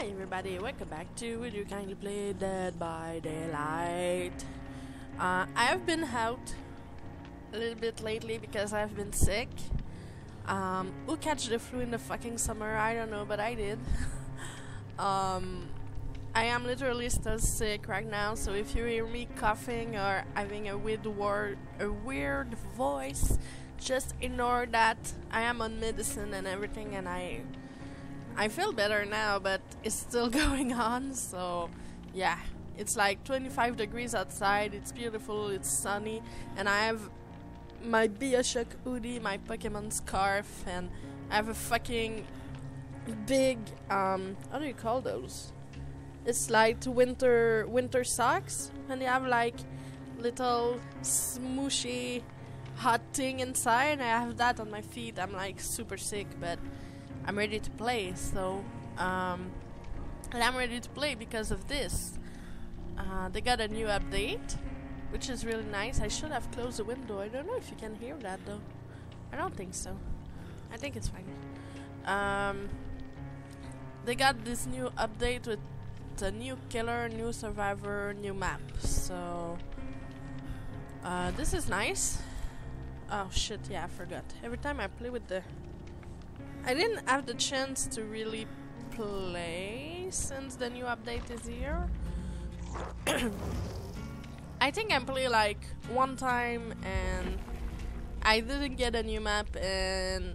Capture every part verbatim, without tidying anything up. Hi everybody, welcome back to Would You Kindly Play Dead by Daylight. Uh, I've been out a little bit lately because I've been sick. Um, who catch the flu in the fucking summer? I don't know, but I did. um, I am literally still sick right now, so if you hear me coughing or having a weird, word, a weird voice, just ignore that. I am on medicine and everything, and I... I feel better now, but it's still going on, so yeah. It's like twenty-five degrees outside, it's beautiful, it's sunny, and I have my Bioshock hoodie, my Pokemon scarf, and I have a fucking big, um, how do you call those? It's like winter, winter socks, and they have like little smooshy hot thing inside, and I have that on my feet. I'm like super sick, but I'm ready to play, so um, and I'm ready to play because of this. Uh, they got a new update, which is really nice. I should have closed the window. I don't know if you can hear that though. I don't think so. I think it's fine. Um, they got this new update with a new killer, new survivor, new map. So uh, this is nice. Oh shit! Yeah, I forgot. Every time I play with the I didn't have the chance to really play since the new update is here. I think I played like one time and I didn't get a new map and...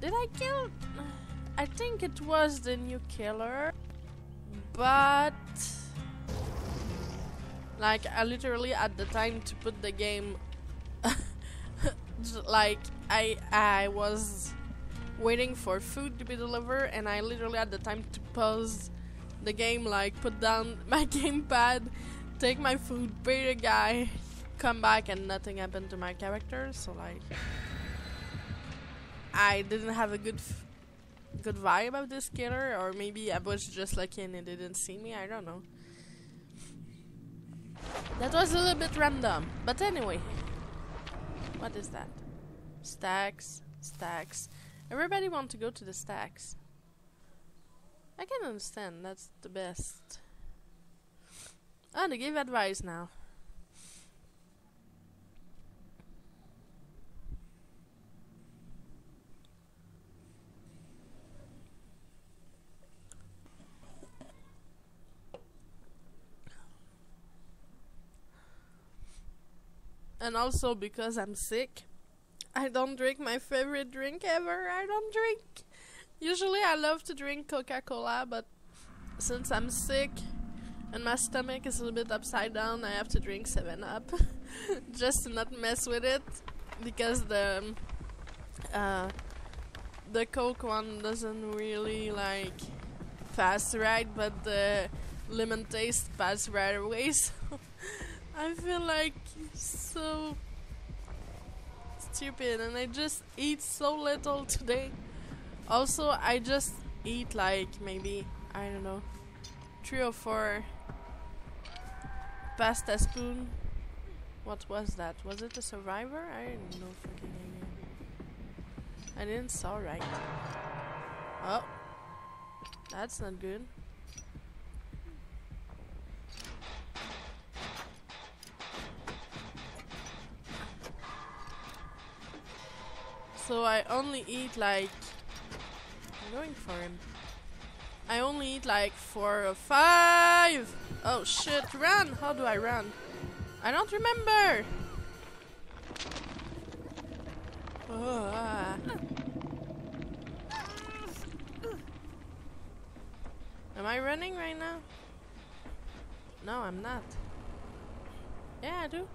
Did I kill? I think it was the new killer, but... Like I literally at the time to put the game... like I I was waiting for food to be delivered and I literally had the time to pause the game, like put down my gamepad, take my food, pay the guy, come back, and nothing happened to my character. So like I didn't have a good f good vibe of this killer, or maybe I was just lucky and he didn't see me. I don't know. That was a little bit random, but anyway. What is that? Stacks, stacks. Everybody want to go to the stacks. I can understand, that's the best. Oh, they give advice now. And also because I'm sick, I don't drink my favorite drink ever. I don't drink. Usually I love to drink Coca-Cola, but since I'm sick and my stomach is a little bit upside down, I have to drink seven up just to not mess with it, because the uh, the Coke one doesn't really like pass right, but the lemon taste pass right away. So I feel like so stupid, and I just eat so little today. Also, I just eat like maybe, I don't know, three or four pasta spoon. What was that? Was it a survivor? I don't know fucking idea. I didn't saw right. Oh, that's not good. So I only eat like... I'm going for him. I only eat like four or five! Oh shit, run! How do I run? I don't remember! Oh, ah. Am I running right now? No, I'm not. Yeah, I do.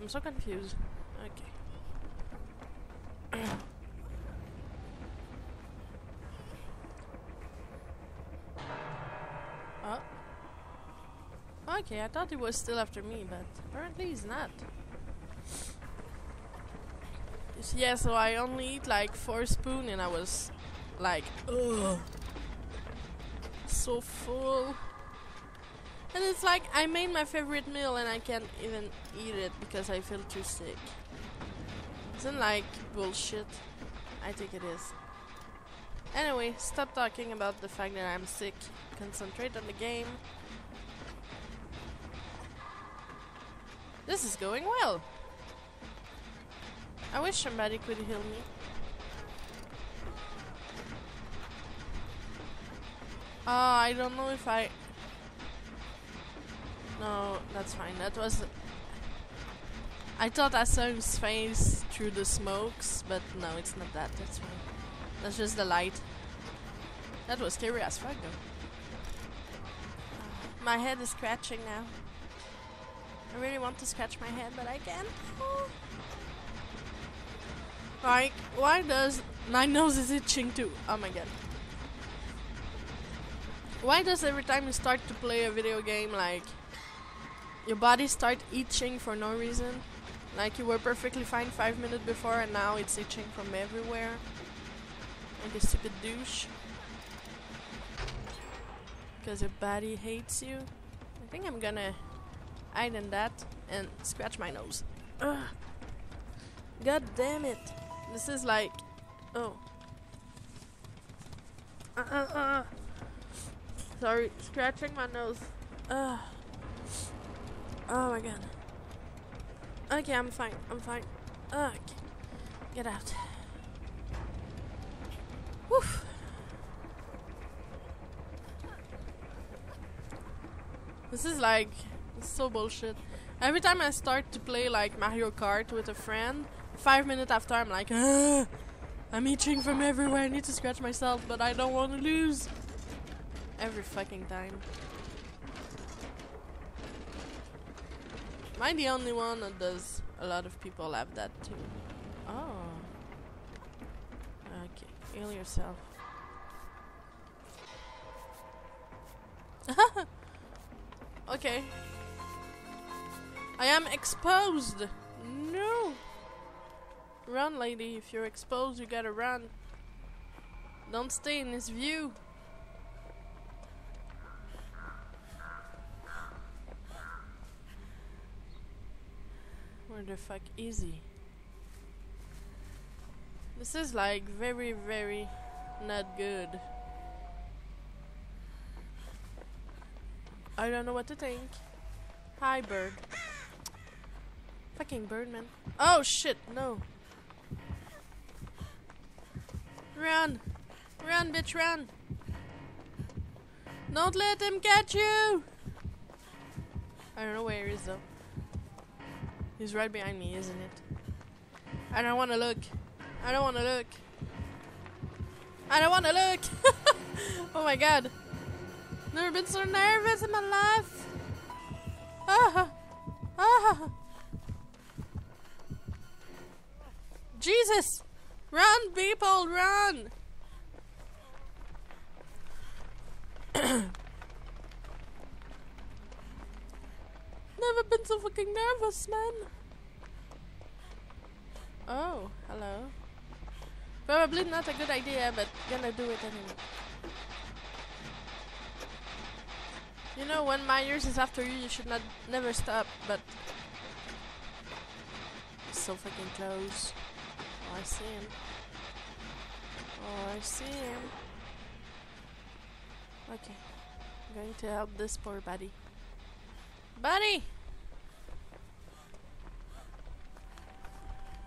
I'm so confused. Okay. Oh. Okay, I thought he was still after me, but apparently he's not. Yeah, so I only eat like four spoons and I was like, ugh, so full. And it's like I made my favorite meal and I can't even eat it because I feel too sick. Isn't like bullshit? I think it is. Anyway, stop talking about the fact that I'm sick. Concentrate on the game. This is going well. I wish somebody could heal me. Oh, I don't know if I... No, that's fine. That was... I thought I saw his face through the smokes, but no, it's not that. That's fine. That's just the light. That was scary as fuck, though. My head is scratching now. I really want to scratch my head, but I can't. Oh. Like, why does... My nose is itching too. Oh my god. Why does every time you start to play a video game, like, your body starts itching for no reason? Like, you were perfectly fine five minutes before and now it's itching from everywhere. Like a stupid douche. Because your body hates you. I think I'm gonna hide in that and scratch my nose. Ugh. God damn it. This is like... Oh. Uh uh uh. Sorry, scratching my nose. Ugh. Oh my god. Okay, I'm fine. I'm fine. Ugh. Get out. Woof. This is like so bullshit. Every time I start to play like Mario Kart with a friend, five minutes after I'm like, ah, I'm itching from everywhere. I need to scratch myself, but I don't want to lose. Every fucking time. Am I the only one, or does a lot of people have that too? Oh. Okay. Heal yourself. Okay. I am exposed. No. Run, lady. If you're exposed, you gotta run. Don't stay in this view. Where the fuck is he? This is like very, very not good. I don't know what to think. Hi, bird. Fucking birdman. Oh shit, no. Run. Run, bitch, run. Don't let him catch you. I don't know where he is though. He's right behind me, isn't it? I don't want to look. I don't want to look. I don't want to look. Oh my god. Never been so nervous in my life. Ah. Ah. Jesus. Run, people, run. Never been so fucking nervous, man. Oh, hello. Probably not a good idea, but gonna do it anyway. You know, when Myers is after you, you should not never stop, but... So fucking close. Oh, I see him. Oh, I see him. Okay. I'm going to help this poor buddy. Buddy!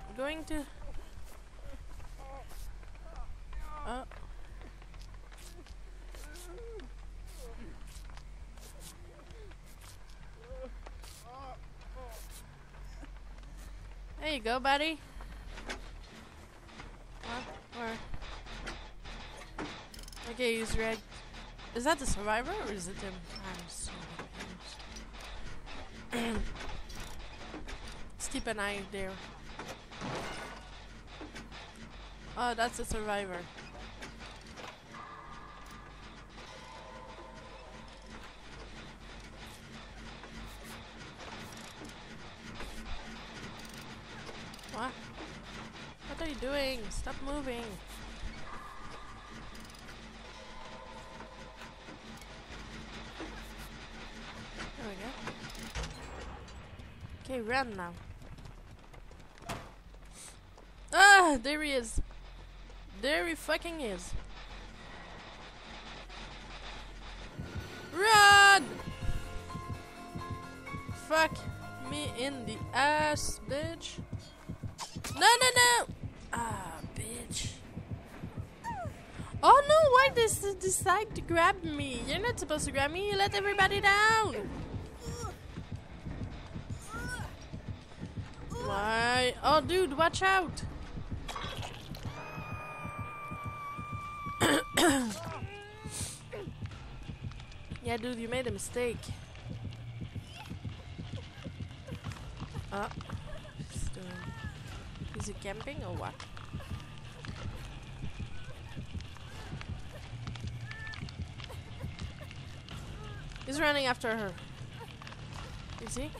I'm going to... Oh. There you go, buddy. Or, or. Okay, he's red. Is that the survivor or is it him? I'm so confused. Let's keep an eye there. Oh, that's a survivor. What? What are you doing? Stop moving. There we go. Okay, run now. Ah, there he is. There he fucking is. Run! Fuck me in the ass, bitch. No, no, no! Ah, bitch. Oh no, why does this decide to grab me? You're not supposed to grab me, you let everybody down! Why? Oh dude, watch out! Yeah dude, you made a mistake. Oh. Is he camping or what? He's running after her. Is he?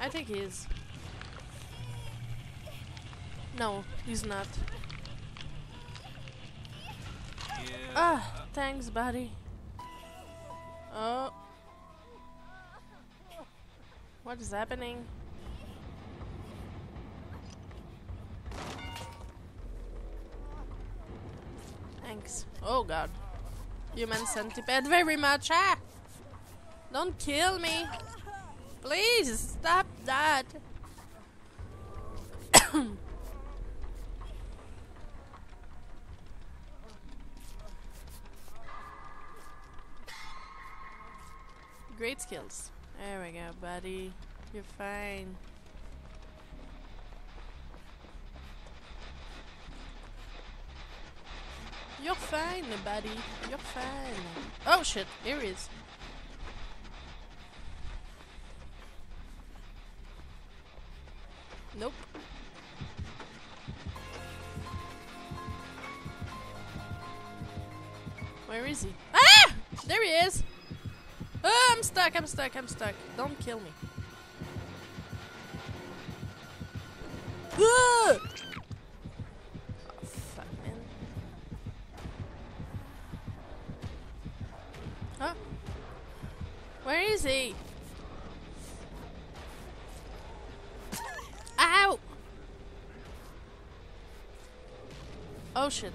I think he is. No, he's not. Yeah. Ah, thanks, buddy. Oh. What is happening? Thanks. Oh god. Human centipede very much. Ah! Don't kill me. Please stop that. Great skills. There we go, buddy. You're fine. You're fine, buddy. You're fine. Oh shit, here he is. Nope. Where is he? Ah! There he is! Oh, I'm stuck, I'm stuck, I'm stuck. Don't kill me. Ah! Where is he? Ow! Oh shit.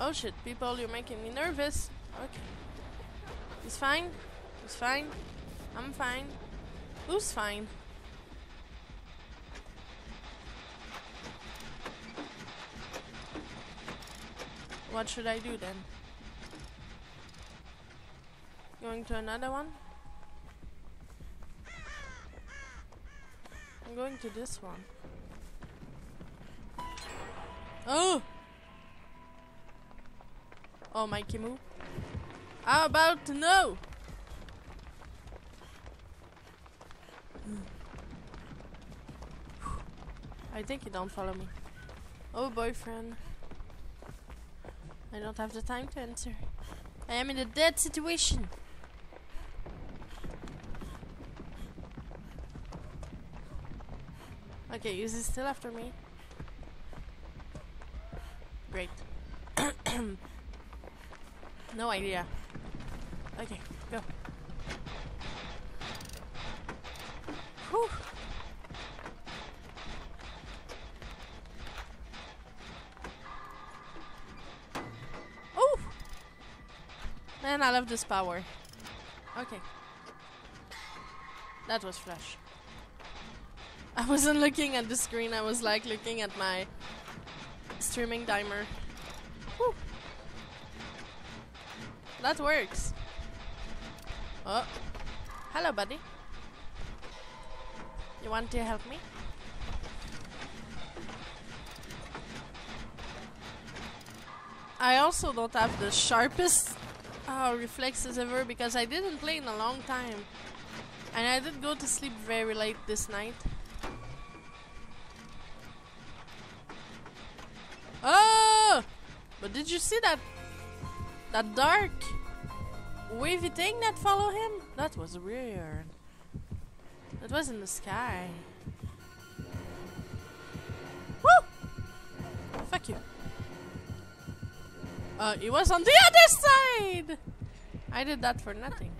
Oh shit, people, you're making me nervous. Okay. He's fine. He's fine. I'm fine. Who's fine? What should I do then? Going to another one. I'm going to this one. Oh! Oh, my Kimu. How about no? I think you don't follow me. Oh, boyfriend. I don't have the time to answer. I am in a dead situation. Okay, is he still after me? Great. No idea. Okay, go. Whew. Oh! Man, I love this power. Okay. That was flash. I wasn't looking at the screen, I was like looking at my streaming timer. Woo. That works. Oh. Hello, buddy. You want to help me? I also don't have the sharpest oh, reflexes ever because I didn't play in a long time. And I did go to sleep very late this night. Oh! But did you see that? That dark wavy thing that followed him? That was weird. That was in the sky. Woo! Fuck you. Uh, it was on the other side! I did that for nothing.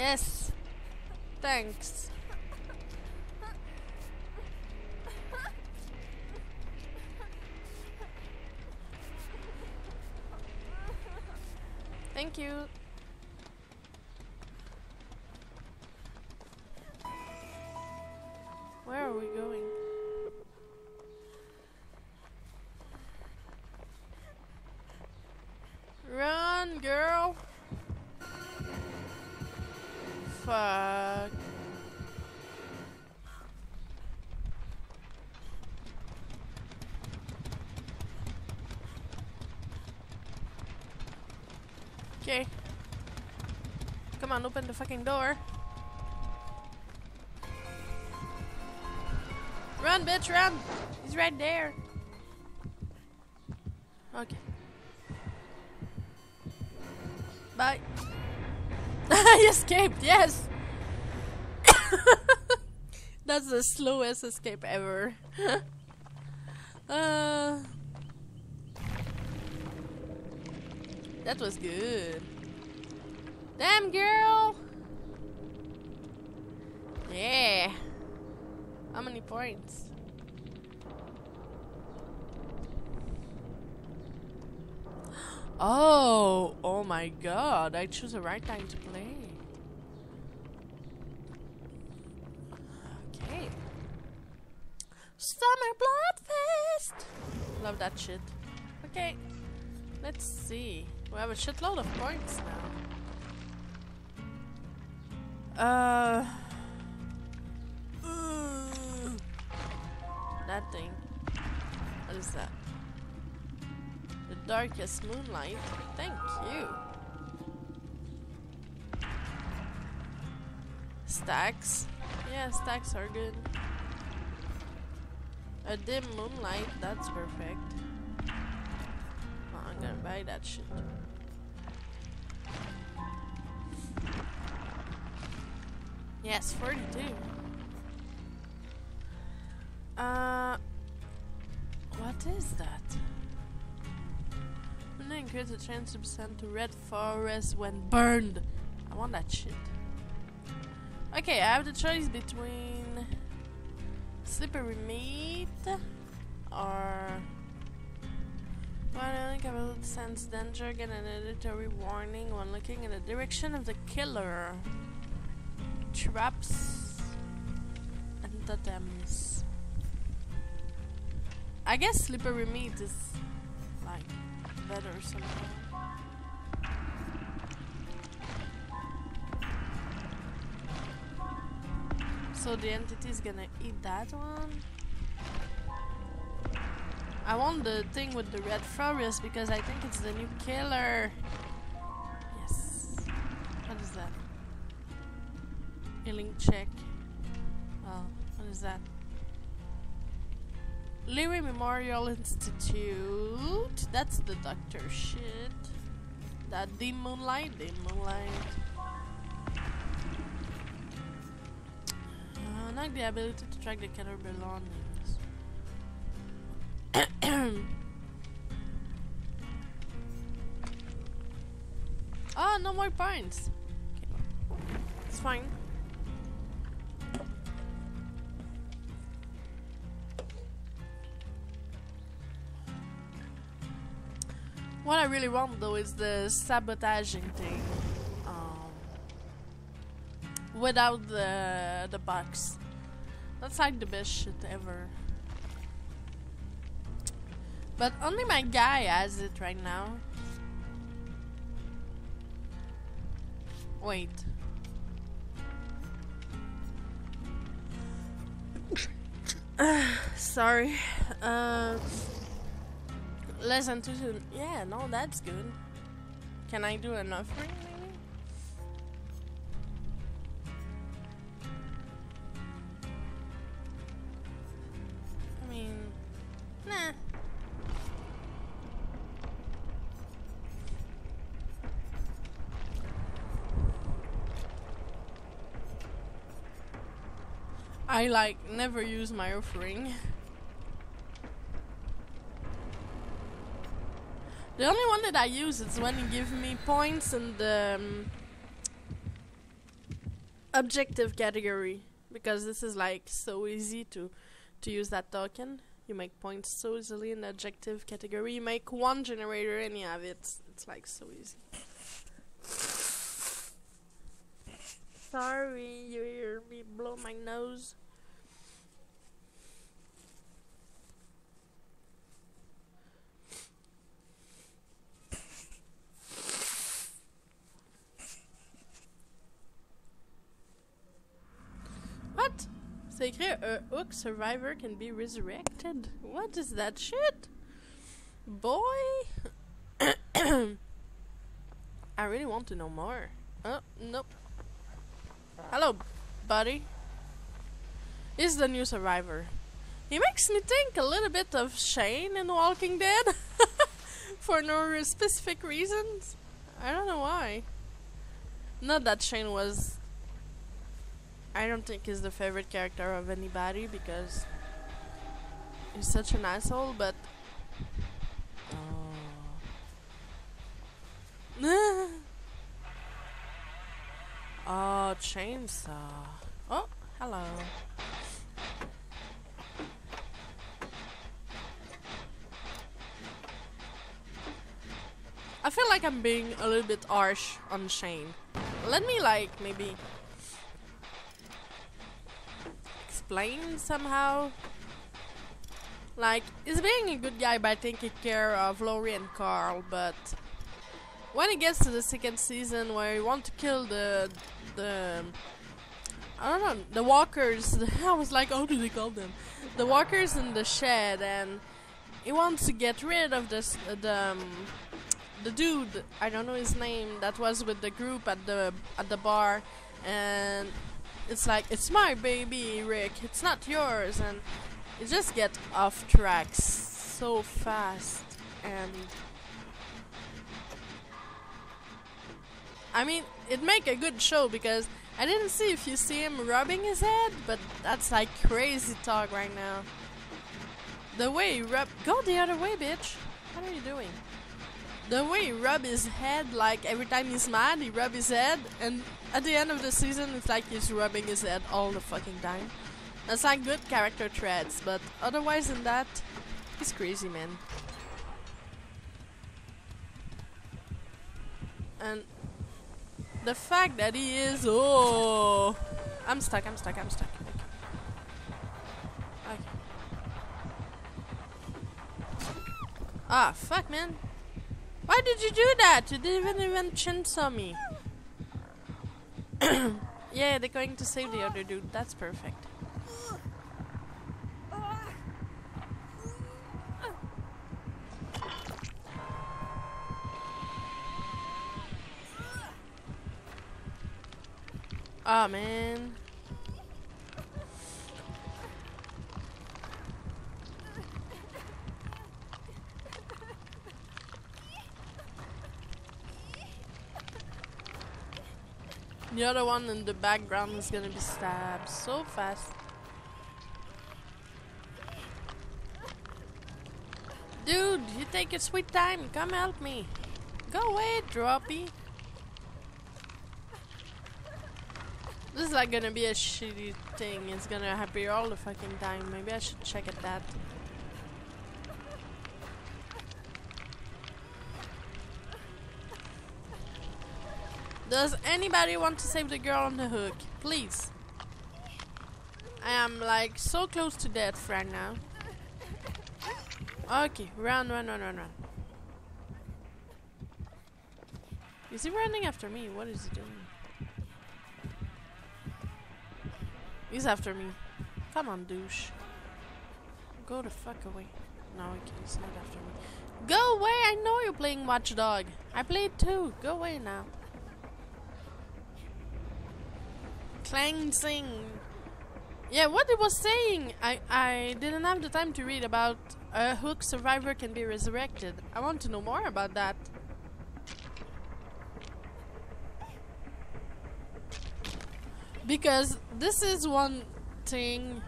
Yes. Thanks. Thank you. Where are we going? Run, girl! Fuck. Okay. Come on, open the fucking door. Run, bitch, run! He's right there. Okay. Bye. I escaped, yes! That's the slowest escape ever. uh, that was good. Damn, girl! Yeah! How many points? Oh, oh my god, I choose the right time to play. Okay. Summer Blood Fest! Love that shit. Okay, let's see. We have a shitload of points now. Uh... That thing. What is that? The darkest moonlight. Thank you. Stacks. Yeah, stacks are good. A dim moonlight. That's perfect. Well, I'm gonna buy that shit. Yes, forty-two. Uh, what is that? When I increase the chance to be sent to Red Forest when burned. I want that shit. Okay, I have the choice between slippery meat or when I sense danger, get an auditory warning when looking in the direction of the killer. Traps and totems. I guess slippery meat is like better or something. So the entity is gonna eat that one. I want the thing with the red forest because I think it's the new killer. Yes. What is that? Healing check. Oh, what is that? Leary Memorial Institute. That's the doctor shit. That dim moonlight, dim moonlight. Uh, not the ability to track the killer belongings. Ah, oh, no more points. Okay. It's fine. What I really want though is the sabotaging thing, um, without the the box. That's like the best shit ever. But only my guy has it right now. Wait. Sorry. Uh, Less than two soon. Yeah, no, that's good. Can I do an offering, maybe? I mean, nah. I like never use my offering. The only one that I use is when you give me points in the um, objective category, because this is like so easy to to use that token. You make points so easily in the adjective category. You make one generator and you have it. It's, it's like so easy. Sorry, you hear me blow my nose. What? C'est écrit, a hook survivor can be resurrected. What is that shit? Boy. I really want to know more. Oh, nope. Hello, buddy. He's the new survivor. He makes me think a little bit of Shane in Walking Dead. For no specific reasons. I don't know why. Not that Shane was... I don't think he's the favorite character of anybody because he's such an asshole, but oh, oh chainsaw. Oh, hello. I feel like I'm being a little bit harsh on Shane. Let me like maybe explain somehow. Like, he's being a good guy by taking care of Lori and Carl, but when it gets to the second season where you want to kill the the I don't know the walkers, I was like, how do they call them? The walkers in the shed, and he wants to get rid of this uh, the um, the dude, I don't know his name, that was with the group at the at the bar, and it's like, it's my baby, Rick, it's not yours, and you just get off track so fast. And I mean, it'd make a good show, because I didn't see if you see him rubbing his head, but that's like crazy talk right now. The way he rub- go the other way, bitch! What are you doing? The way he rub his head, like every time he's mad, he rub his head, and at the end of the season, it's like he's rubbing his head all the fucking time. That's like good character threads, but otherwise than that, he's crazy, man. And the fact that he is, oh, I'm stuck, I'm stuck, I'm stuck. Okay. Okay. Ah, fuck, man. Why did you do that? You didn't even chainsaw me. Yeah, they're going to save the other dude. That's perfect. Oh, man. The other one in the background is gonna be stabbed so fast. Dude, you take your sweet time. Come help me. Go away, Droppy. This is like gonna be a shitty thing. It's gonna happen all the fucking time. Maybe I should check at that. Does anybody want to save the girl on the hook? Please. I am like so close to death right now. Okay, run, run, run, run, run. Is he running after me? What is he doing? He's after me. Come on, douche. Go the fuck away. No, okay, he's not after me. Go away! I know you're playing Watch Dog. I played too. Go away now. Cleansing. Yeah, what it was saying, I, I didn't have the time to read about a hook survivor can be resurrected. I want to know more about that. Because this is one thing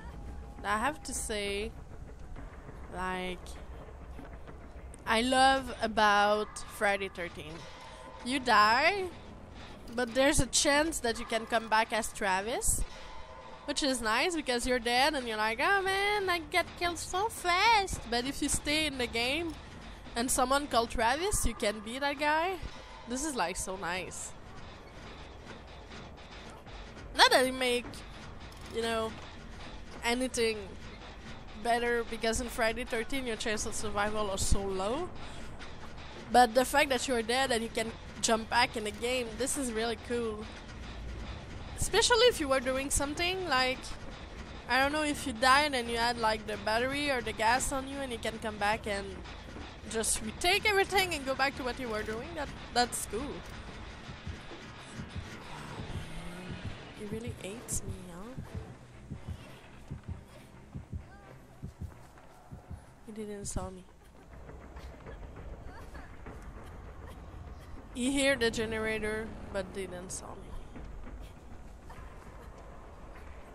that I have to say, like, I love about Friday the thirteenth. You die, But there's a chance that you can come back as Travis, which is nice because you're dead and you're like, oh man, I get killed so fast. But if you stay in the game and someone called Travis, you can be that guy. This is like so nice. Not that it make, you know, anything better, because in Friday the thirteenth your chance of survival are so low. But the fact that you're dead and you can jump back in the game, this is really cool. Especially if you were doing something like, I don't know, if you died and you had like the battery or the gas on you and you can come back and just retake everything and go back to what you were doing, that that's cool. He really hates me, huh? He didn't saw me. He heard the generator, but didn't saw me.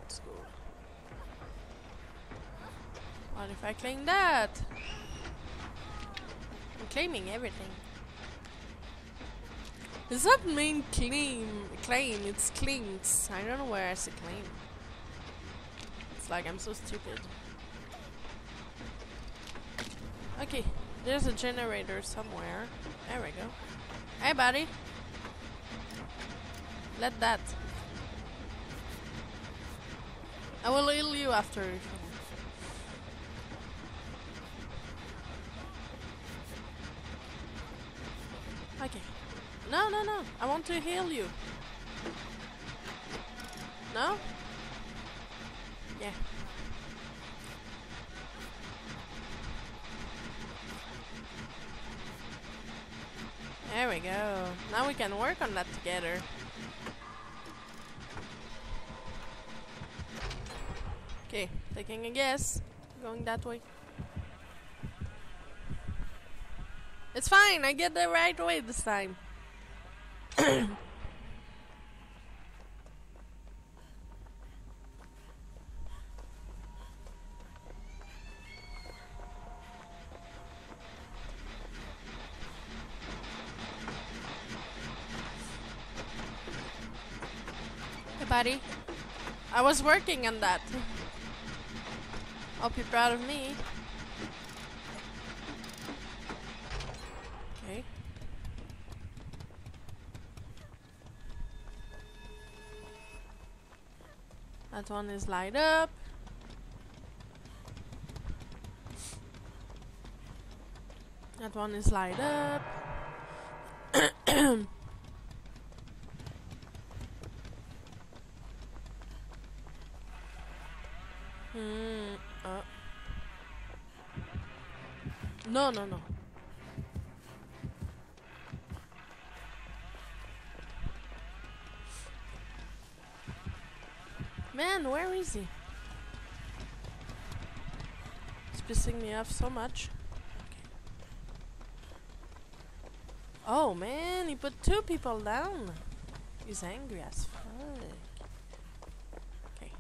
Let's go. What if I claim that? I'm claiming everything. It's not main claim, claim, it's clinks. I don't know where I say claim. It's like I'm so stupid. Okay, there's a generator somewhere. There we go. Hey buddy! Let that. I will heal you after. Okay. No, no, no. I want to heal you. No? Yeah. There we go. Now we can work on that together. Okay. Taking a guess. Going that way. It's fine. I get the right way this time. Hey buddy, I was working on that. Hope you're proud of me. That one is light up. That one is light up. Hmm. Uh. No, no, no. Man, where is he? It's pissing me off so much. Okay. Oh man, he put two people down. He's angry as fuck. Okay.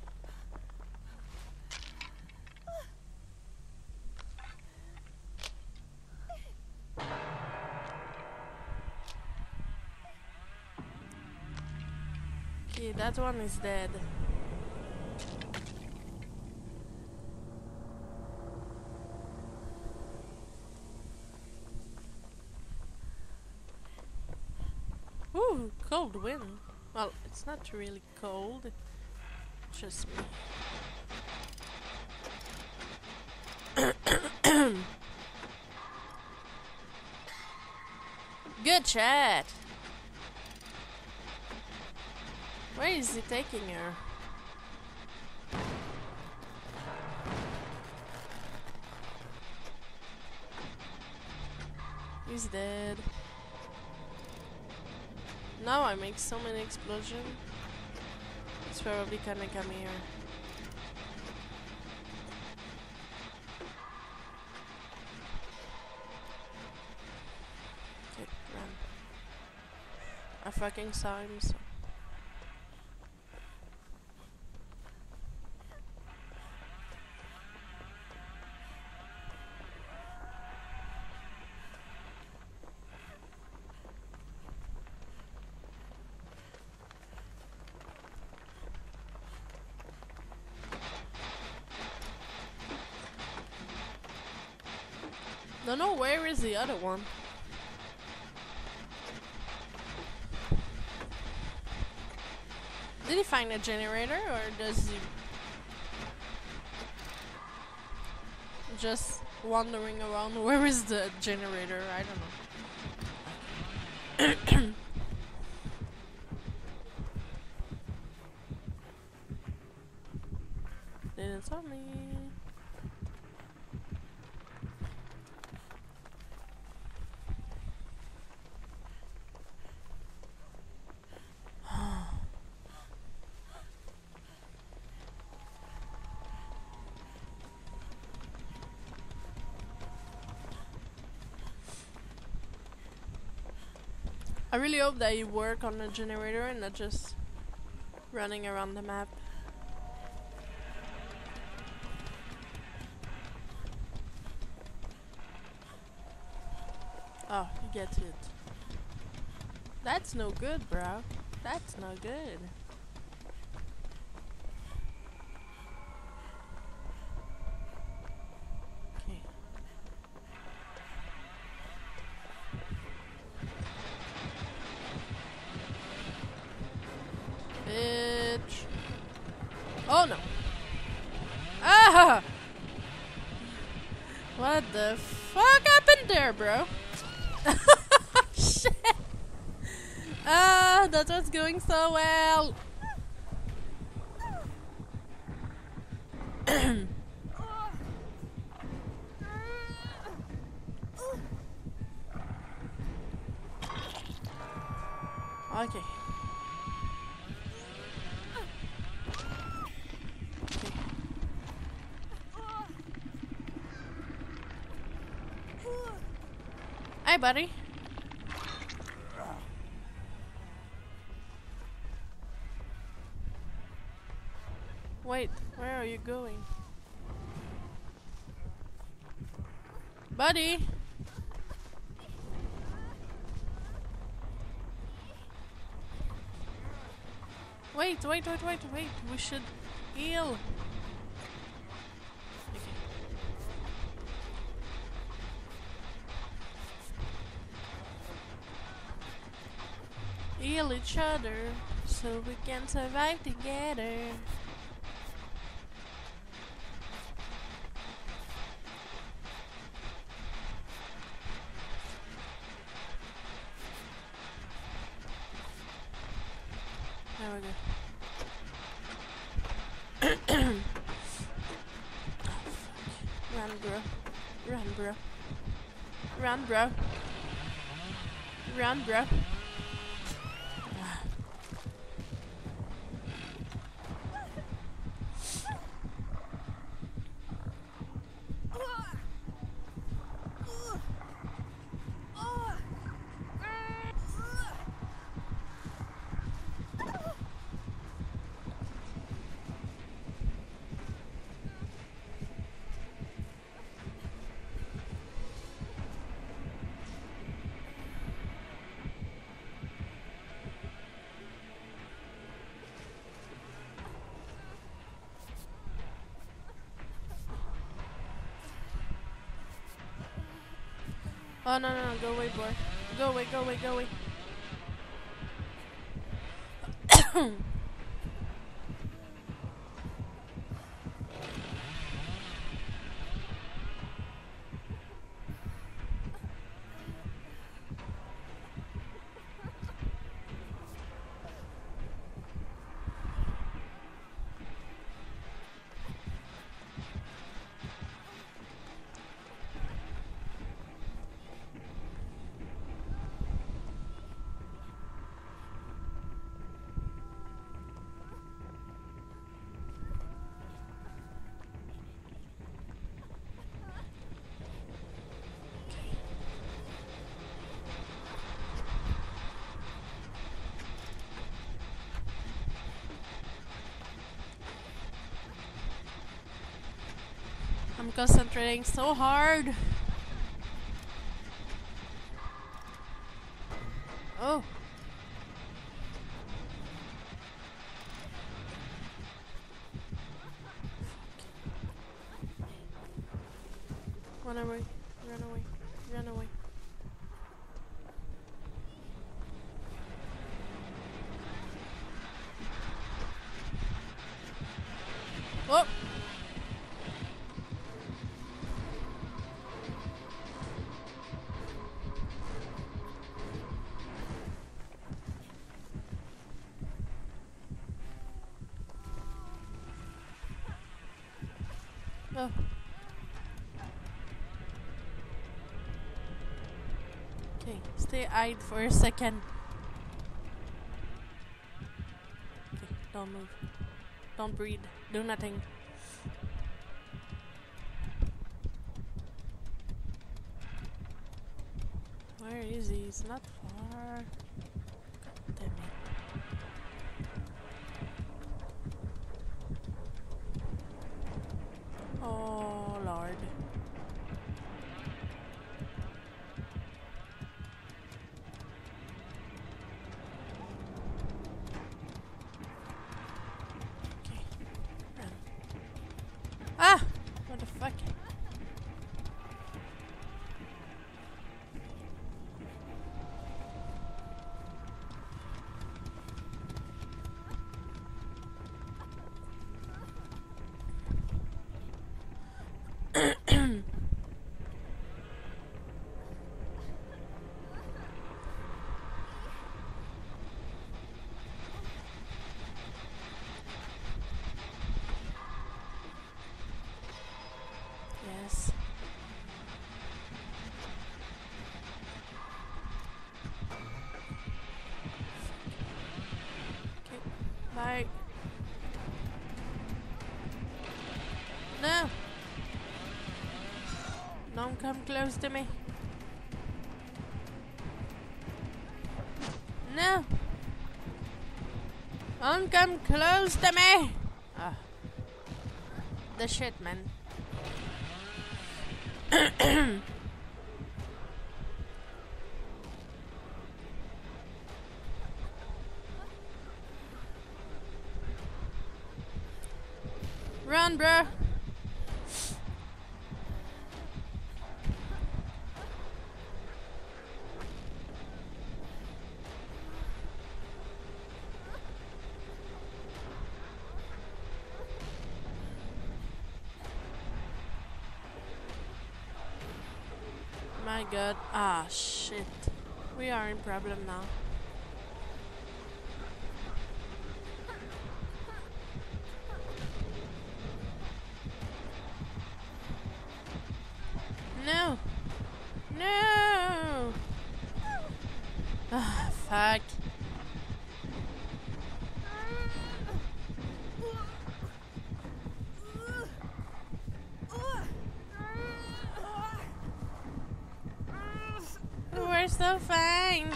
Okay, that one is dead. Cold wind. Well, it's not really cold. Just me. Good chat. Where is he taking her? He's dead. Now I make so many explosions. It's probably gonna come here. Okay, run. I fucking saw him, so. No, no, where is the other one? Did he find a generator, or does he just wandering around? Where is the generator? I don't know. Didn't tell me. I really hope that you work on the generator and not just running around the map. Oh, you get it. That's no good, bro. That's no good. Oh no. Ah! What the fuck happened there, bro? Shit! Ah, that was going so well! Okay. Hey, buddy. Wait, where are you going? Buddy! Wait, wait, wait, wait, wait. We should heal. Heal each other so we can survive together. There we go. Oh, run, bro. Run, bro. Run, bro. Run, bro. Oh no no no, go away, boy. Go away, go away, go away. I'm concentrating so hard. Oh. Run away, run away. Run away. Oh! Oh. Okay, stay eyed for a second. Okay, don't move. Don't breathe. Do nothing. Where is he? It's not far. God damn it. Oh Lord. Okay. Run. Ah! What the fuck? Bye. No! Don't come close to me. No! Don't come close to me! Oh. The shit, man. Run, bro. My God. Ah, shit. We are in problem now. No! No! Ah, fuck. We're so fine!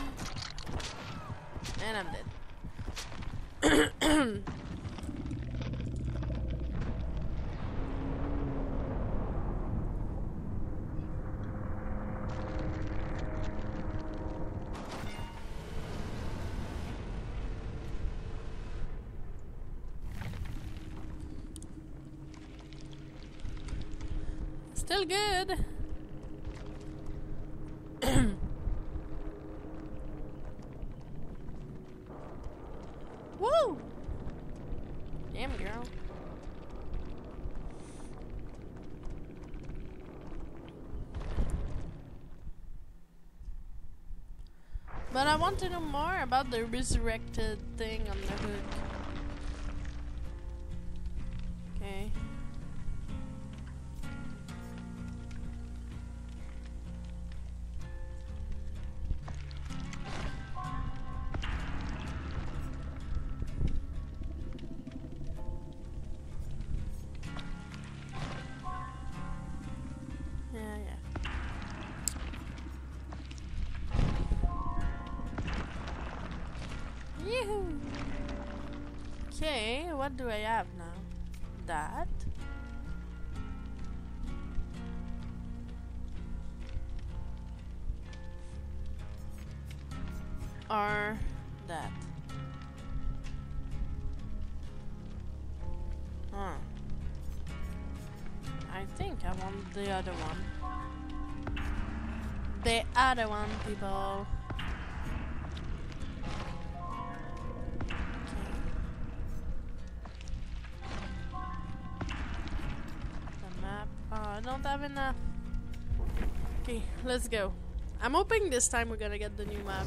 And I'm dead. Still good. Woo! Damn, girl. But I want to know more about the resurrected thing on the hood. Okay. Okay, what do I have now? That. Or that. Huh. I think I want the other one. the other one, people. I don't have enough. Okay, let's go. I'm hoping this time we're gonna get the new map.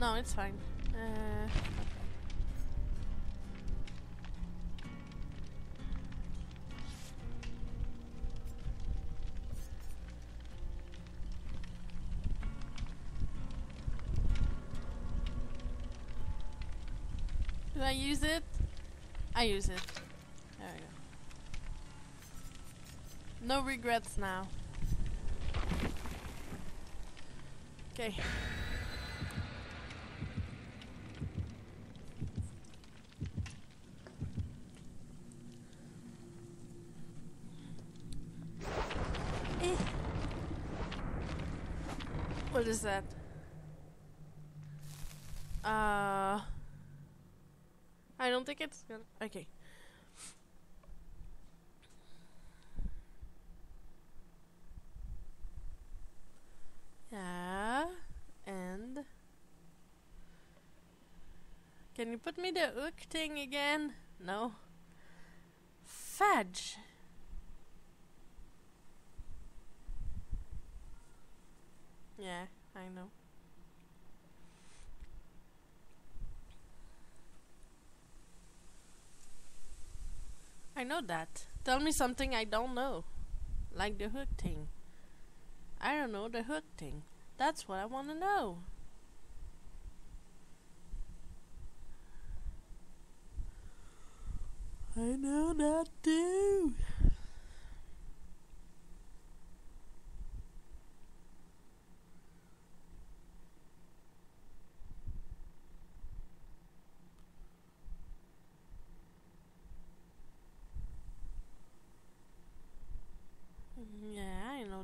No, it's fine. Uh, Did I use it? I use it. There we go. No regrets now. Okay. What is that? Uh, I don't think it's gonna. Okay. Yeah. And can you put me the hook thing again? No. Fudge. Yeah, I know. I know that. Tell me something I don't know. Like the hook thing. I don't know the hook thing. That's what I want to know. I know that too.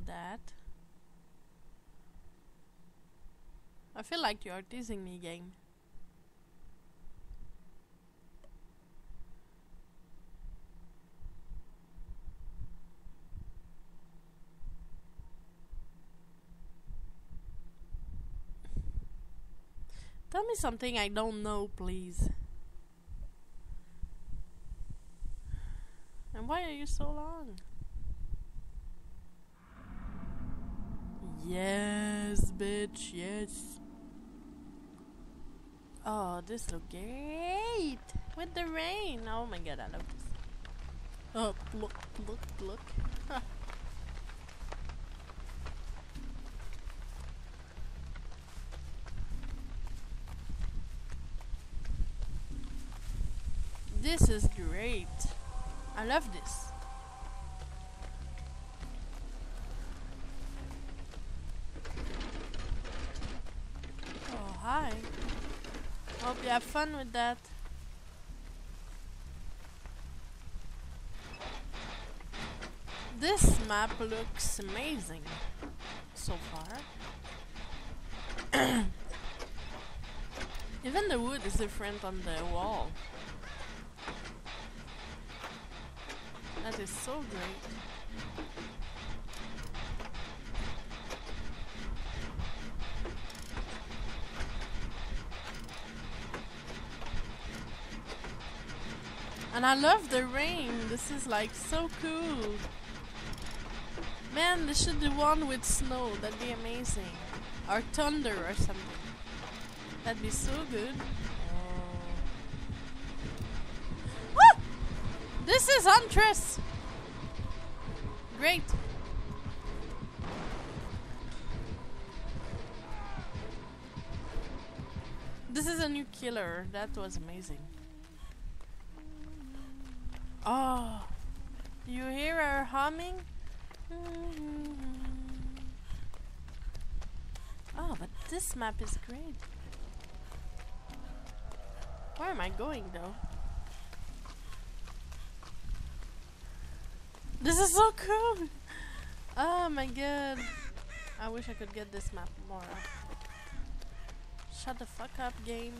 That. I feel like you are teasing me, game. Tell me something I don't know, please. And why are you so long? Yes, bitch, yes. Oh, this looks great with the rain. Oh my god, I love this. Oh, look, look, look. Huh. This is great. I love this. Hi. Hope you have fun with that. This map looks amazing so far. Even the wood is different on the wall. That is so great. And I love the rain. This is like so cool. Man, they should do one with snow. That'd be amazing. Or thunder or something. That'd be so good. Oh. Ah! This is Huntress. Great. This is a new killer. That was amazing. Oh, you hear her humming? Oh, but this map is great. Where am I going though? This is so cool! Oh my god. I wish I could get this map more up. Shut the fuck up, game.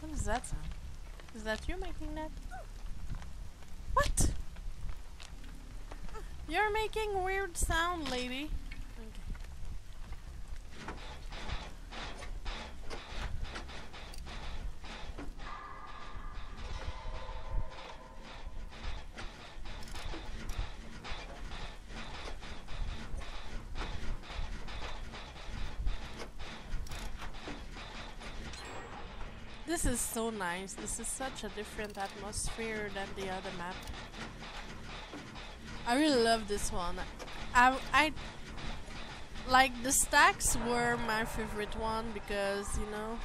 What is that sound? Is that you making that? What? You're making weird sound, lady. Okay. This is so nice. This is such a different atmosphere than the other map. I really love this one. I, I like the stacks were my favorite one because, you know,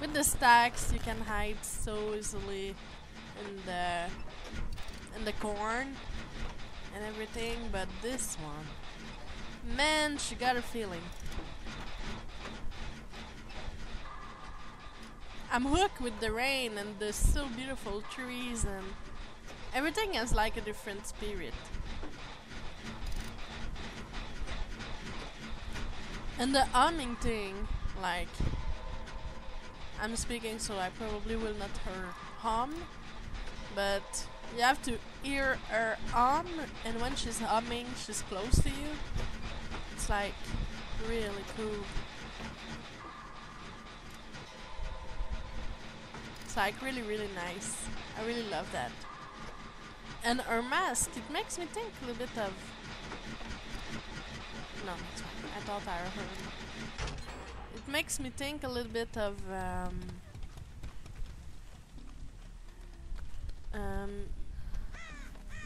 with the stacks you can hide so easily in the in the corn and everything. But this one, man, she got a feeling. I'm hooked with the rain and the so beautiful trees and. Everything has like a different spirit. And the humming thing, like, I'm speaking so I probably will not hear hum, but you have to hear her hum, and when she's humming, she's close to you. It's like really cool. It's like really, really nice. I really love that. And her mask, it makes me think a little bit of... No, it's fine. I thought I heard. It makes me think a little bit of... Um, um,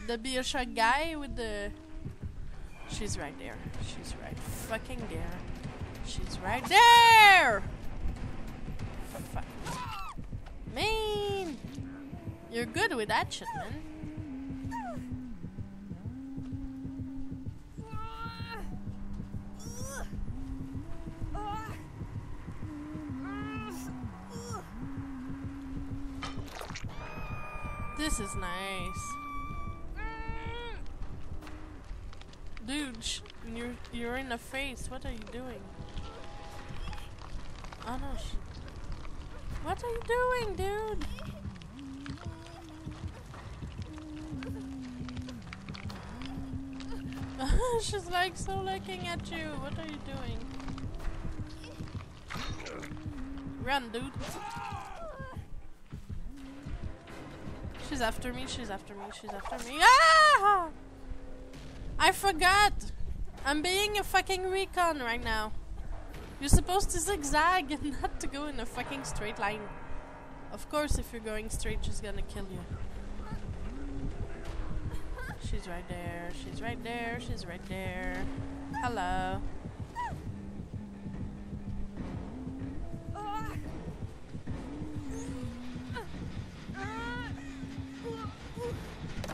the Bioshock guy with the... She's right there. She's right fucking there. She's right there! Fuck. Man! You're good with that shit, man. This is nice. Dude, sh you're, you're in the face. What are you doing? Oh no. Sh what are you doing, dude? She's like so looking at you. What are you doing? Run, dude. She's after me, she's after me, she's after me. Ah! I forgot! I'm being a fucking recon right now. You're supposed to zigzag and not to go in a fucking straight line. Of course, if you're going straight, she's gonna kill you. She's right there, she's right there, she's right there. Hello.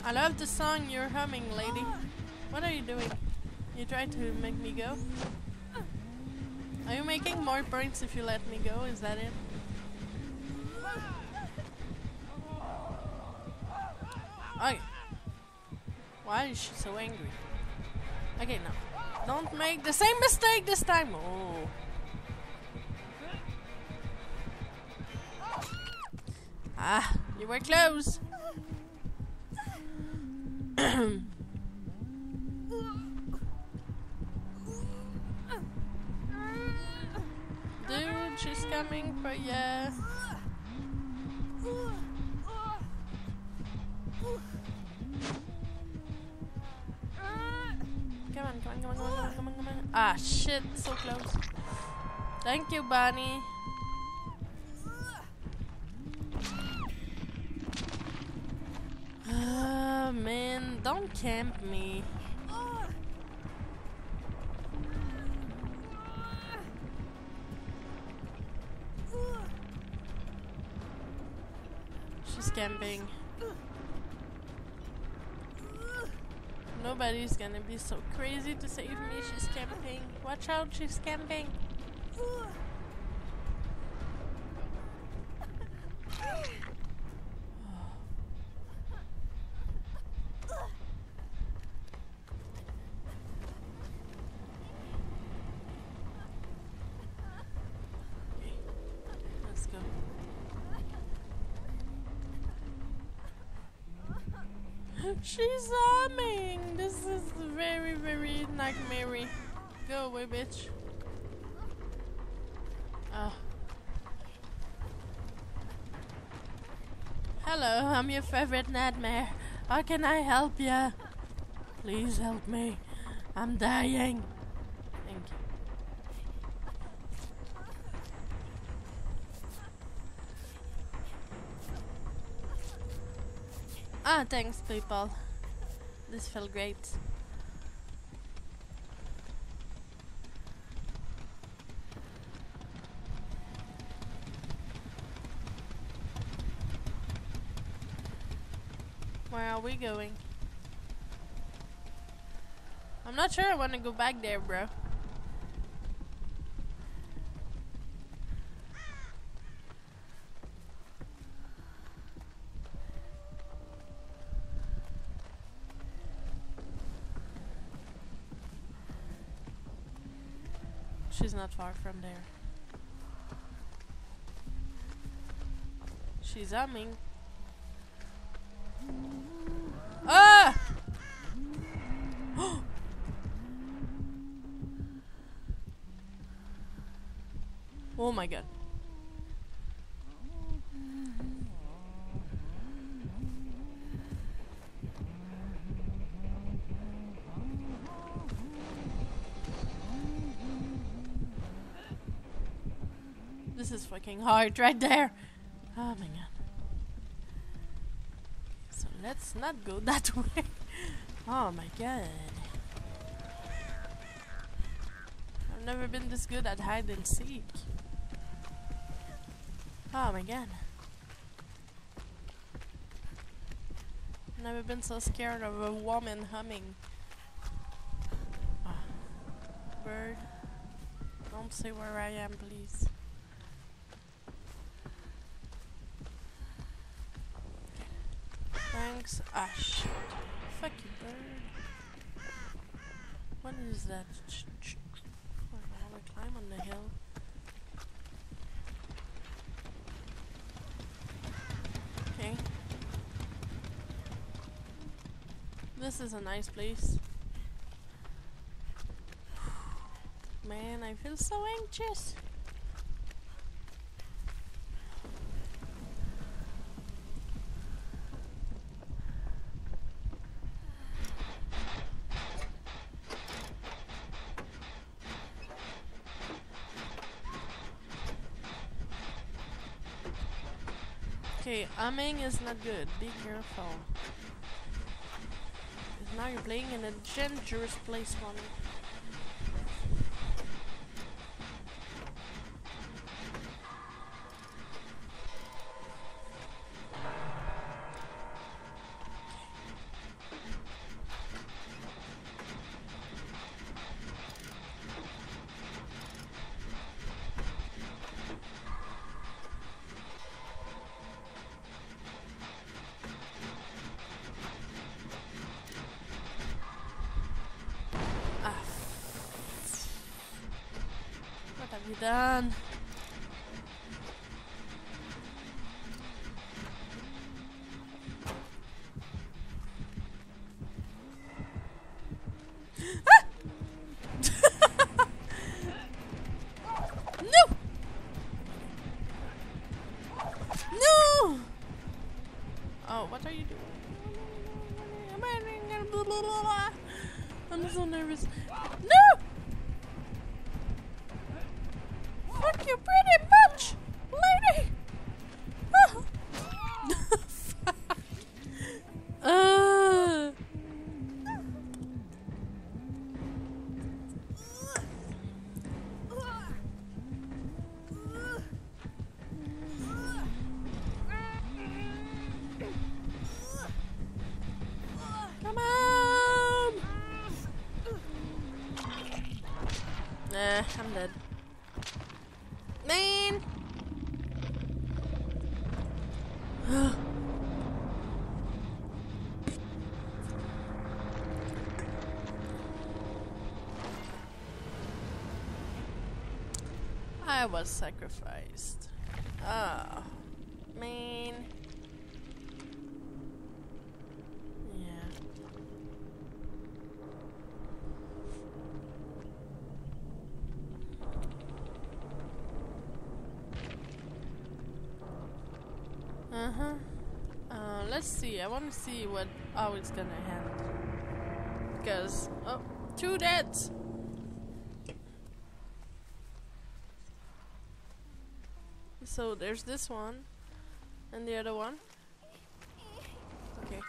I love the song you're humming, lady. What are you doing? You try to make me go? Are you making more points if you let me go? Is that it? Okay. Why is she so angry? Okay, no. Don't make the same mistake this time! Oh. Ah, you were close! Dude, she's coming for ya. Come on, come on, come on, come on, come on, come on. Ah, shit, so close. Thank you, Bonnie. Oh man, don't camp me. She's camping. Nobody's gonna be so crazy to save me. She's camping. Watch out, she's camping. She's humming! This is very, very nightmare. Go away, bitch. Oh. Hello, I'm your favorite nightmare. How can I help ya? Please help me. I'm dying. Thank you. Ah, thanks, people. This felt great. Where are we going? I'm not sure I want to go back there, bro. She's not far from there. She's humming. Ah! Oh my god. This is fucking hard right there. Oh my god. So let's not go that way. Oh my god. I've never been this good at hide and seek. Oh my god. I've never been so scared of a woman humming. Oh. Bird. Don't say where I am, please. Thanks. Ah, shit. Fuck you, bird. What is that? I want to climb on the hill. Okay. This is a nice place. Man, I feel so anxious. Okay, humming is not good. Be careful. Because now you're playing in a dangerous place, mommy. Done. Ah! No. No. Oh, what are you doing? I'm so nervous. No. Fuck you, pretty much, lady. Oh. Fuck. Uh. Nah, I'm dead. Man! I was sacrificed. Ah, oh, man. Yeah. Uh huh. Uh, let's see. I want to see what how it's gonna happen. Because oh, two deaths. So there's this one, and the other one. Okay.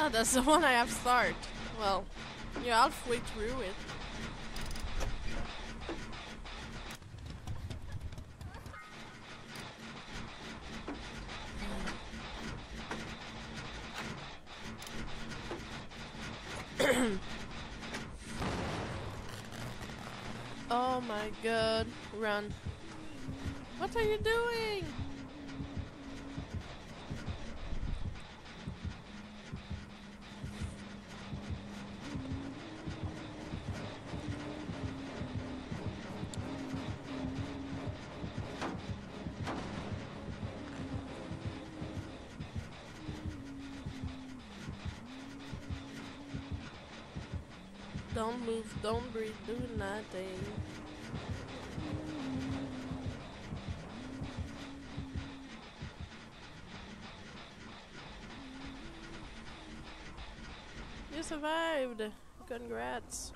Ah, oh, that's the one I have started. Well, you're halfway through it. Oh my god, run. What are you doing? Don't move, don't breathe, do nothing. You survived! Congrats!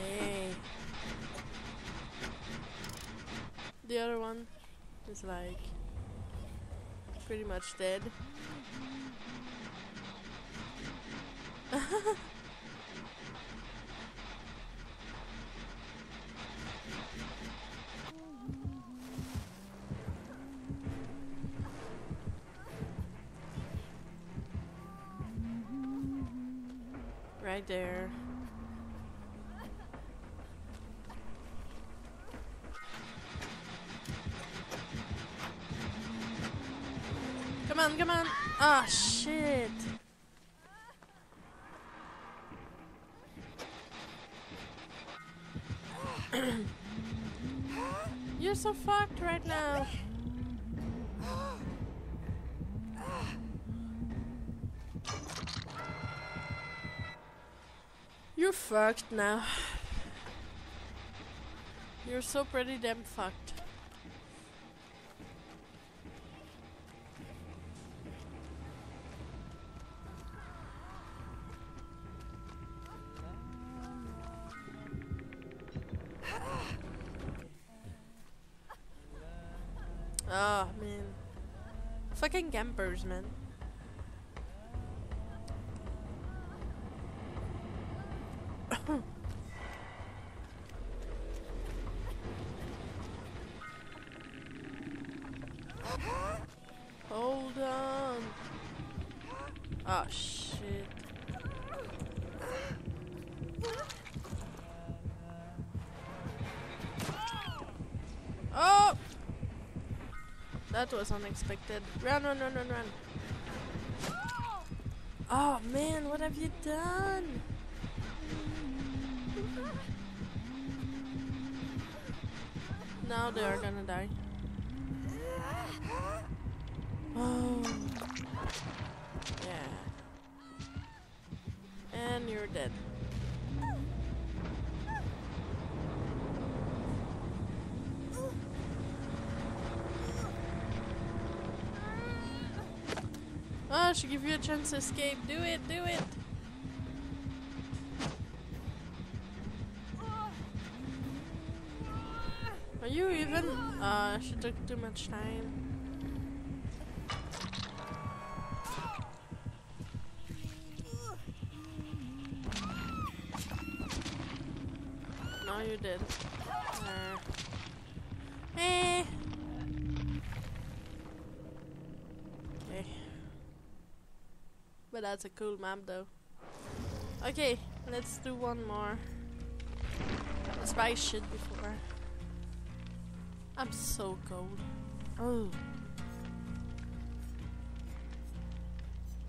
Yay! The other one is like pretty much dead. Right there. Come on, come on! Ah, shit! You're so fucked right now! You're fucked now. You're so pretty damn fucked. Oh man, fucking campers, man. Hold on. Oh shit. Oh. That was unexpected. Run, run, run, run, run. Oh man, what have you done? Now they are gonna die. Oh. Yeah. And you're dead. Oh, I should give you a chance to escape. Do it, do it. Are you even? Uh, she took too much time. you did. Uh, eh. Okay. But that's a cool map though. Okay, let's do one more. Let's buy shit before. I'm so cold. Oh.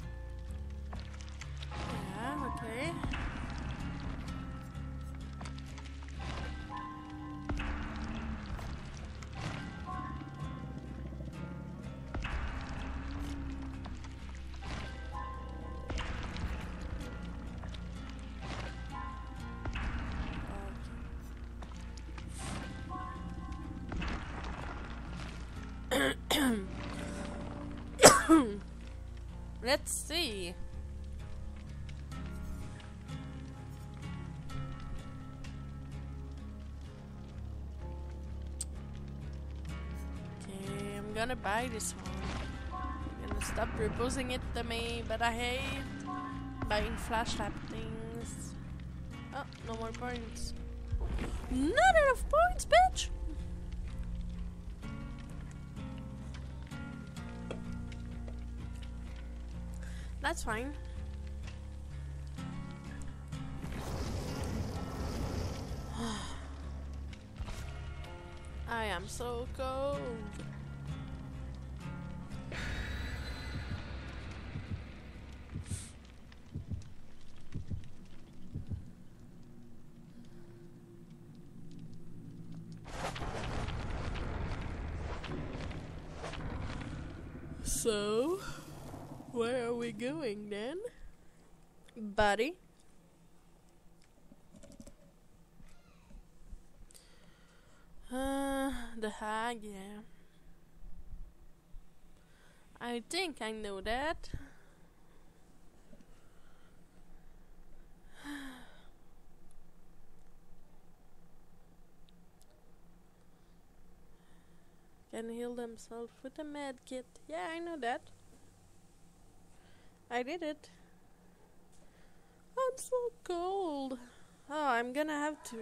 Yeah, okay. Let's see. Okay, I'm gonna buy this one. I'm gonna stop proposing it to me, but I hate buying flashlight things. Oh, no more points. Not enough points, bitch! That's fine. I am so cold. So where are we going then, buddy? Uh, the hag, yeah. I think I know that. Can heal themselves with a med kit. Yeah, I know that. I did it. I'm so cold. Oh, I'm gonna have to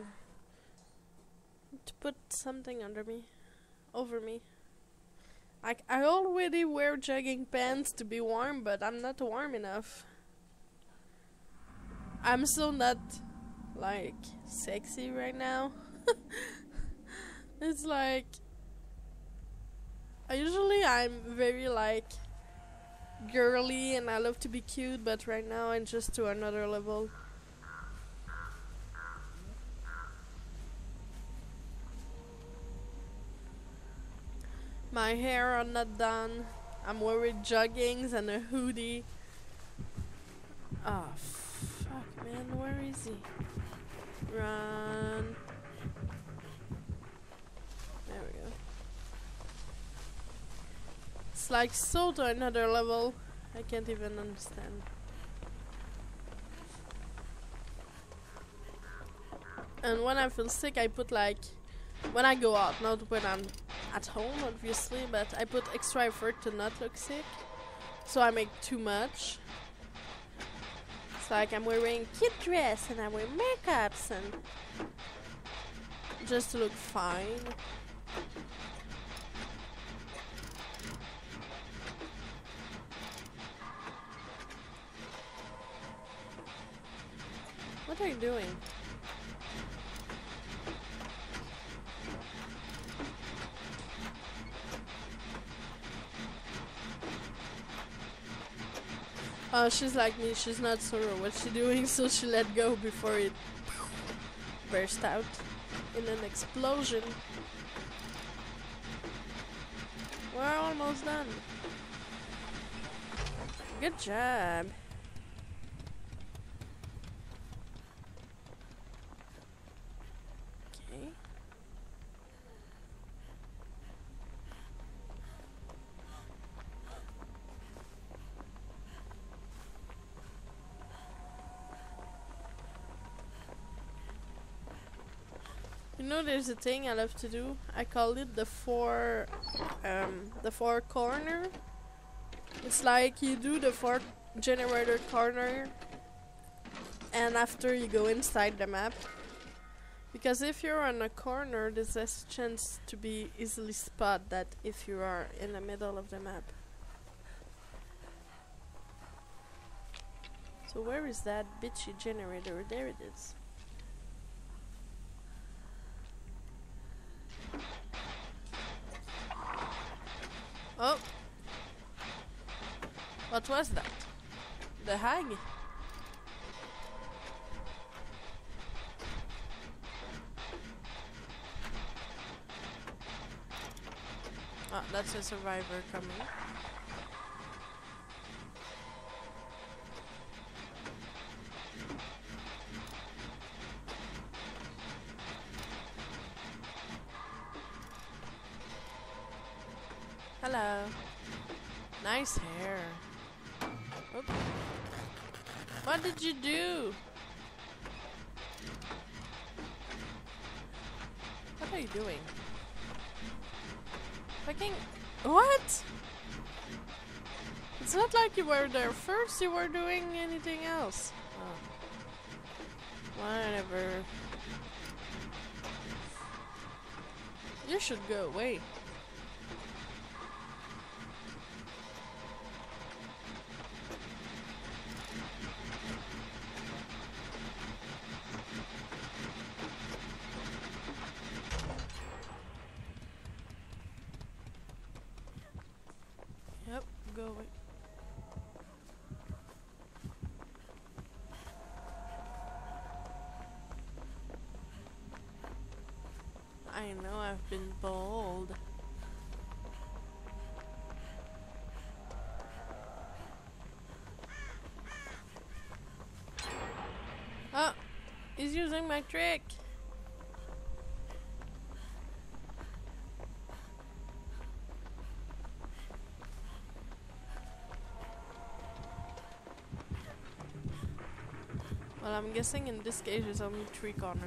to put something under me, over me. I I already wear jogging pants to be warm, but I'm not warm enough. I'm still not like sexy right now. It's like I usually I'm very like girly and I love to be cute, but right now I'm just to another level. My hair are not done. I'm wearing joggings and a hoodie. Oh fuck, man, where is he? Run. There we go. It's like so to another level, I can't even understand. And when I feel sick, I put like, when I go out, not when I'm at home obviously, but I put extra effort to not look sick, so I make too much. It's like I'm wearing kid dress and I wear makeups and just to look fine. What are you doing? Oh, she's like me, she's not sure what she's doing, so she let go before it burst out in an explosion. We're almost done. Good job. You know, there's a thing I love to do. I call it the four, um, the four corner. It's like you do the four generator corner, and after you go inside the map, Because if you're on a corner, there's less chance to be easily spotted that if you are in the middle of the map. So where is that bitchy generator? There it is. Oh! What was that? The hag? Ah, that's a survivor coming. Hello. Nice hair. Oops. What did you do? What are you doing? Fucking... What? It's not like you were there first, you were doing anything else. Oh. Whatever. You should go away. I know I've been bold. Oh, he's using my trick. Well, I'm guessing in this case there's only three corners.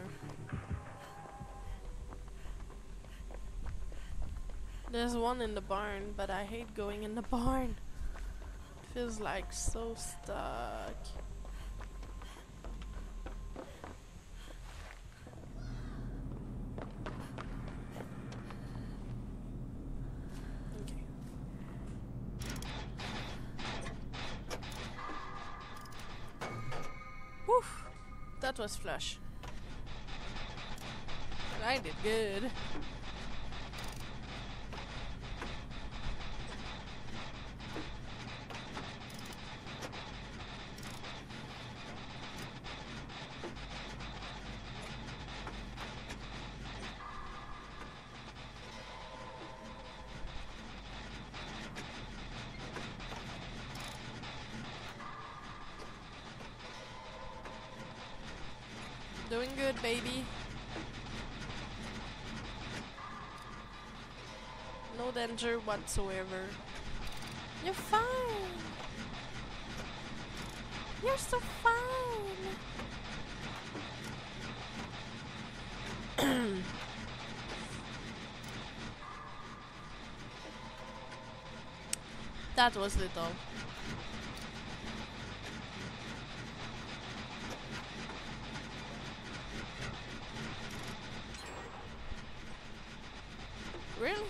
There's one in the barn, but I hate going in the barn. It feels like so stuck. Okay. Whew! That was flush. But I did good. Doing good, baby. No danger whatsoever. You're fine. You're so fine. That was little. Really?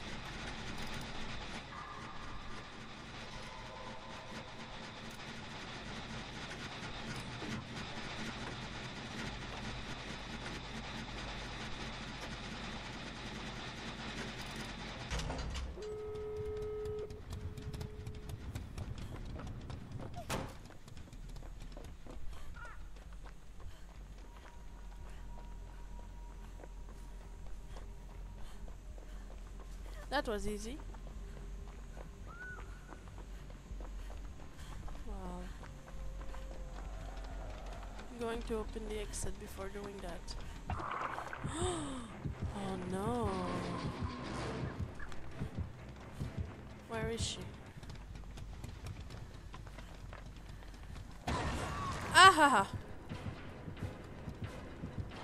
That was easy. Wow. I'm going to open the exit before doing that. Oh no. Where is she? Ahaha.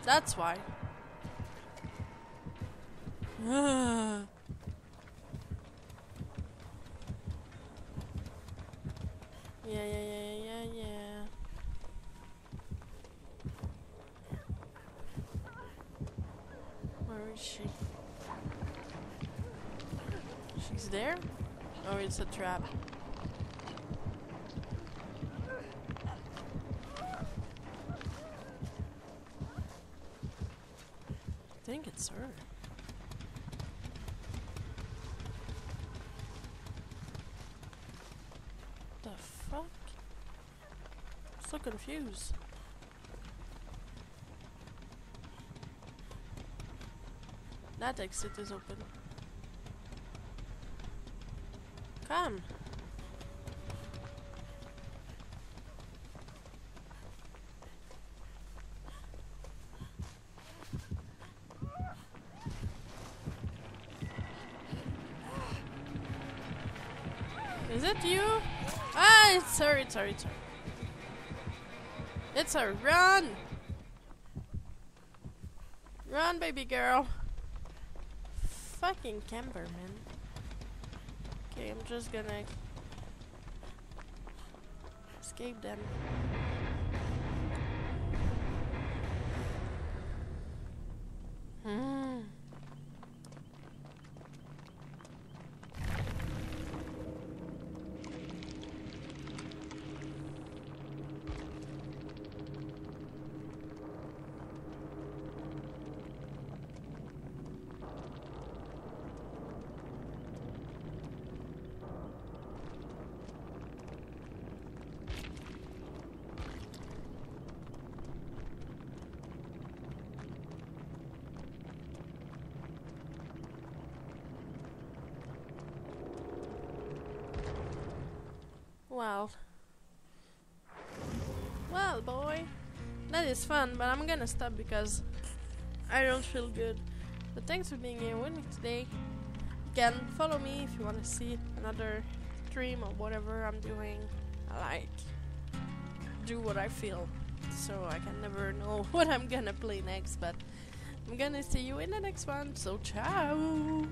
That's why. Ah. Yeah, yeah, yeah, yeah, yeah. He's there? Or it's a trap? I think it's her. The fuck? I'm so confused. That exit is open. Come. Is it you? Ah, it's her, it's her, it's her. It's her. Run! Run, baby girl. Fucking camper, man. Okay, I'm just gonna escape them. Hmm. Well, well, boy, that is fun, but I'm gonna stop because I don't feel good. But thanks for being here with me today. You can follow me if you want to see another stream or whatever I'm doing. I like do what I feel, so I can never know what I'm gonna play next. But I'm gonna see you in the next one. So ciao.